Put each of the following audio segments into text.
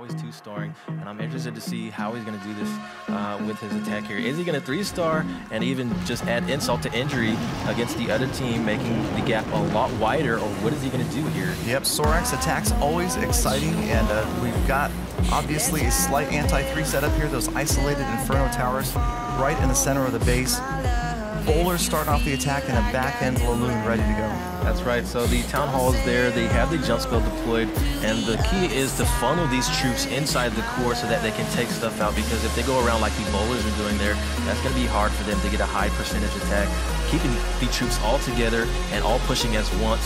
always two-starring, and I'm interested to see how he's going to do this with his attack here. Is he going to three-star and even just add insult to injury against the other team, making the gap a lot wider, or what is he going to do here? Yep, Sorak's attack's always exciting, and we've got obviously a slight anti-3 setup here, those isolated Inferno towers right in the center of the base. Bowlers start off the attack and a back end Lava Loon ready to go. That's right, so the Town Hall is there, they have the jump spell deployed, and the key is to funnel these troops inside the core so that they can take stuff out, because if they go around like the bowlers are doing there, that's going to be hard for them to get a high percentage attack. Keeping the troops all together and all pushing as once,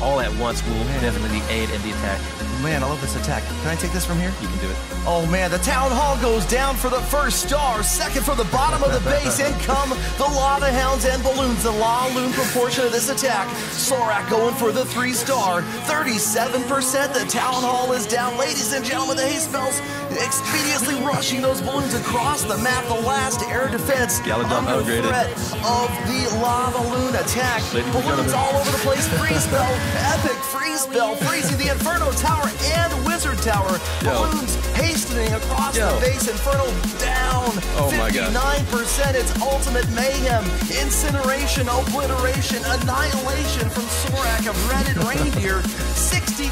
all at once will definitely aid in the attack. Man, I love this attack. Can I take this from here? You can do it. Oh man, the Town Hall goes down for the first star, second from the bottom of the base, and come the Lava Hounds and Balloons. The Lava Loon proportion of this attack. Sorak going for the 3-star, 37%. The Town Hall is down. Ladies and gentlemen, the Haste spells expeditiously rushing those balloons across the map. The last air defense under threat of the Lava Loon attack. Balloons all over the place. Freeze spell, epic freeze spell, freezing the Inferno Tower and Wizard Tower. Balloons hastening across the base. Inferno down 59%. It's ultimate mayhem, incineration, obliteration, annihilation from Sorak of Red Reindeer. 64%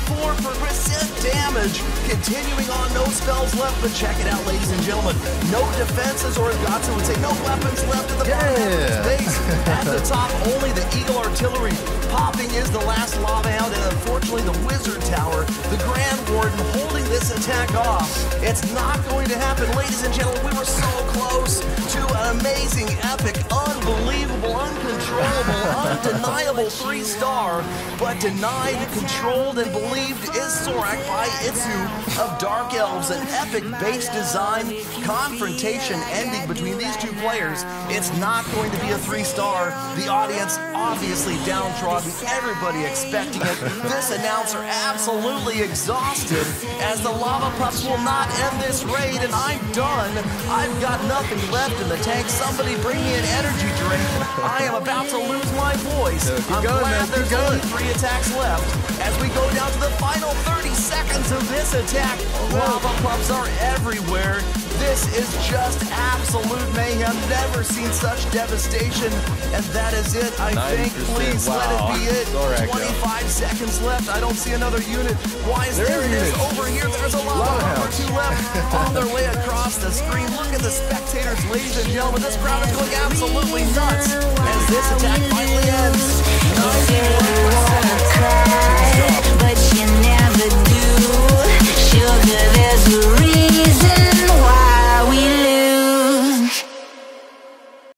damage. Continuing on, no spells left, but check it out, ladies and gentlemen. No defenses, or as Godson would say, no weapons left at the base. At the top, only the Eagle Artillery. Popping is the last Lava Hound, and unfortunately the Wizard Tower, the Grand Warden, holding this attack off. It's not going to happen, ladies and gentlemen. We were so close to an amazing, epic, unbelievable, uncontrollable, undeniable 3-star, but denied, controlled, and believed is Sorak by Itsu of Dark Elves. An epic base design confrontation ending between these two players. It's not going to be a 3-star. The audience obviously downtrodden. Everybody expecting it. This announcer absolutely exhausted, as the Lava Puffs will not end this raid, and I'm done. I've got nothing left in the tank. Somebody bring me an energy drink. I am about to lose my voice. I'm glad there's only 3 attacks left. As we go down to the final 30 seconds of this attack, Lava Puffs are everywhere. This is just absolute mayhem. Never seen such devastation. And that is it, I think. Please let it be it. Sorak, 25 seconds left. I don't see another unit. Why is there? It is over here. There's a Lava Hound or 2 left on their way across the screen. Look at the spectators, ladies and gentlemen. This crowd is going absolutely nuts as this attack